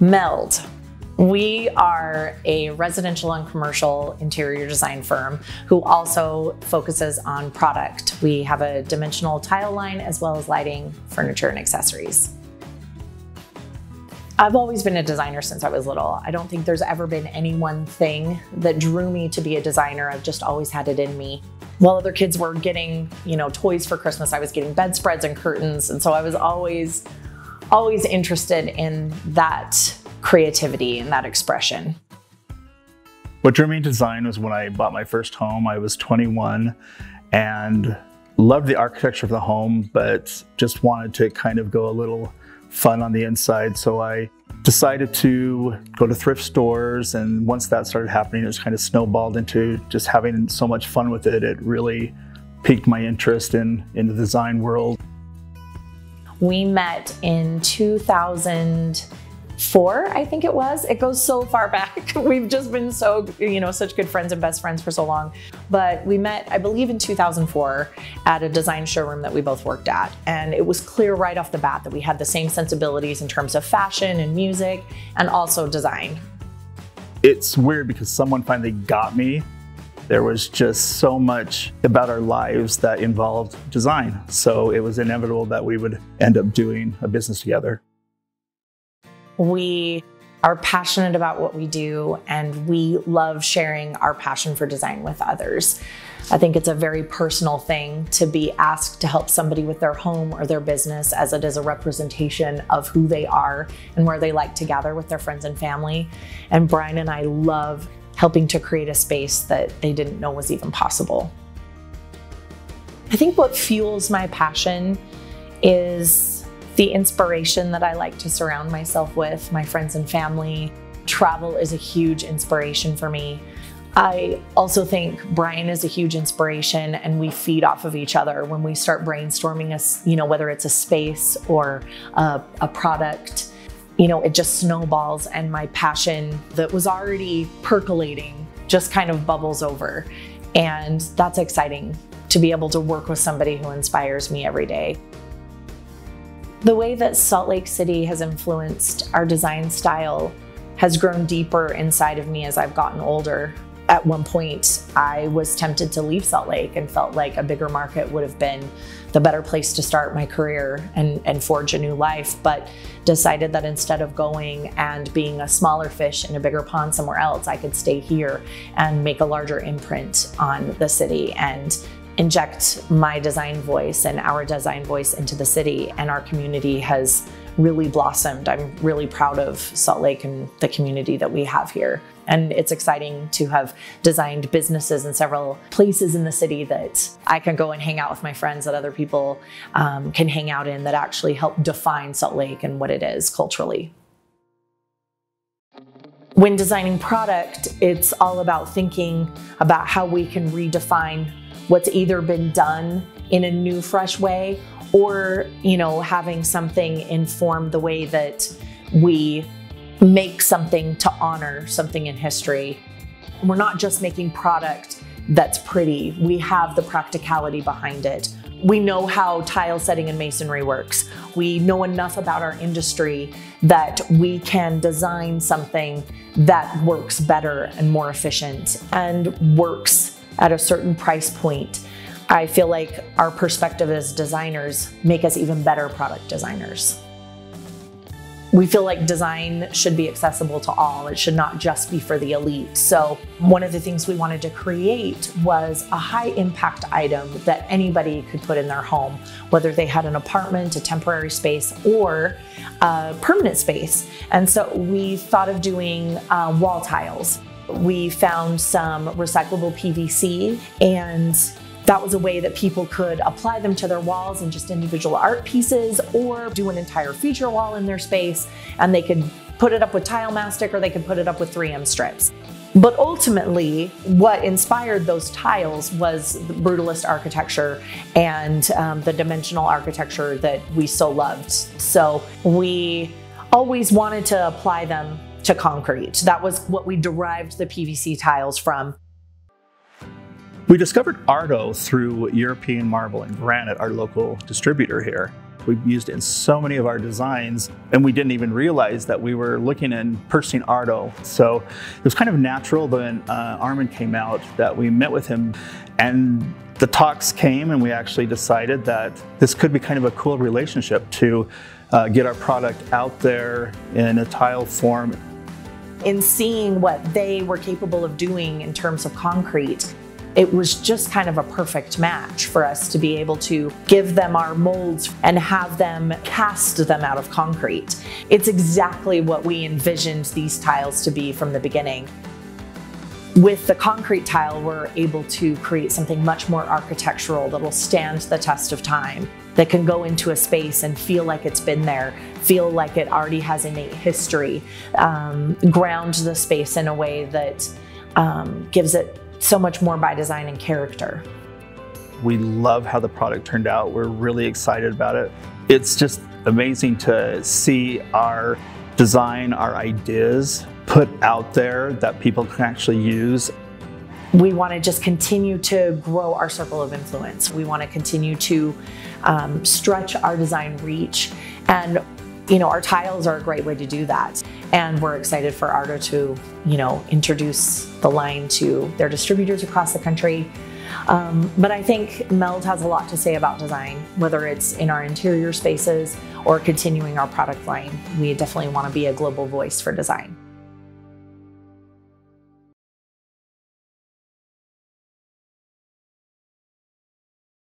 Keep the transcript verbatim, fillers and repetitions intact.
M three L D. We are a residential and commercial interior design firm who also focuses on product. We have a dimensional tile line as well as lighting, furniture, and accessories. I've always been a designer since I was little. I don't think there's ever been any one thing that drew me to be a designer. I've just always had it in me. While other kids were getting, you know, toys for Christmas, I was getting bedspreads and curtains. And so I was always, always interested in that creativity and that expression. What drew me to design was when I bought my first home. I was twenty-one and loved the architecture of the home, but just wanted to kind of go a little fun on the inside. So I decided to go to thrift stores, and once that started happening, it was kind of snowballed into just having so much fun with it. It really piqued my interest in, in the design world. We met in two thousand four, I think it was. It goes so far back. We've just been so, you know, such good friends and best friends for so long. But we met, I believe, in two thousand four at a design showroom that we both worked at. And it was clear right off the bat that we had the same sensibilities in terms of fashion and music and also design. It's weird because someone finally got me. There was just so much about our lives that involved design. So it was inevitable that we would end up doing a business together. We are passionate about what we do, and we love sharing our passion for design with others. I think it's a very personal thing to be asked to help somebody with their home or their business, as it is a representation of who they are and where they like to gather with their friends and family. And Brian and I love helping to create a space that they didn't know was even possible. I think what fuels my passion is the inspiration that I like to surround myself with, my friends and family. Travel is a huge inspiration for me. I also think Brian is a huge inspiration, and we feed off of each other when we start brainstorming us, you know, whether it's a space or a, a product, you know, it just snowballs, and my passion that was already percolating just kind of bubbles over. And that's exciting, to be able to work with somebody who inspires me every day. The way that Salt Lake City has influenced our design style has grown deeper inside of me as I've gotten older. At one point, I was tempted to leave Salt Lake and felt like a bigger market would have been the better place to start my career and, and forge a new life, but decided that instead of going and being a smaller fish in a bigger pond somewhere else, I could stay here and make a larger imprint on the city and inject my design voice and our design voice into the city, and our community has really blossomed. I'm really proud of Salt Lake and the community that we have here. And it's exciting to have designed businesses in several places in the city that I can go and hang out with my friends, that other people um, can hang out in, that actually help define Salt Lake and what it is culturally. When designing product, it's all about thinking about how we can redefine what's either been done in a new, fresh way, or, you know, having something inform the way that we make something to honor something in history. We're not just making product that's pretty. We have the practicality behind it. We know how tile setting and masonry works. We know enough about our industry that we can design something that works better and more efficient and works at a certain price point. I feel like our perspective as designers make us even better product designers. We feel like design should be accessible to all. It should not just be for the elite. So one of the things we wanted to create was a high impact item that anybody could put in their home, whether they had an apartment, a temporary space, or a permanent space. And so we thought of doing uh, wall tiles. We found some recyclable P V C, and that was a way that people could apply them to their walls and just individual art pieces, or do an entire feature wall in their space, and they could put it up with tile mastic, or they could put it up with three M strips. But ultimately, what inspired those tiles was the Brutalist architecture and um, the dimensional architecture that we so loved. So we always wanted to apply them to concrete. That was what we derived the P V C tiles from. We discovered ARTO through European marble and granite, our local distributor here. brick we've used in so many of our designs, and we didn't even realize that we were looking and purchasing ARTO. So it was kind of natural when uh, Armin came out that we met with him, and the talks came, and we actually decided that this could be kind of a cool relationship to uh, get our product out there in a tile form. In seeing what they were capable of doing in terms of concrete, it was just kind of a perfect match for us to be able to give them our molds and have them cast them out of concrete. It's exactly what we envisioned these tiles to be from the beginning. With the concrete tile, we're able to create something much more architectural that will stand the test of time, that can go into a space and feel like it's been there, feel like it already has innate history, um, ground the space in a way that um, gives it so much more by design and character. We love how the product turned out. We're really excited about it. It's just amazing to see our design, our ideas put out there that people can actually use. We want to just continue to grow our circle of influence. We want to continue to um, stretch our design reach, and you know, our tiles are a great way to do that. And we're excited for ARTO to, you know, introduce the line to their distributors across the country. Um, but I think M L D has a lot to say about design, whether it's in our interior spaces or continuing our product line. We definitely want to be a global voice for design.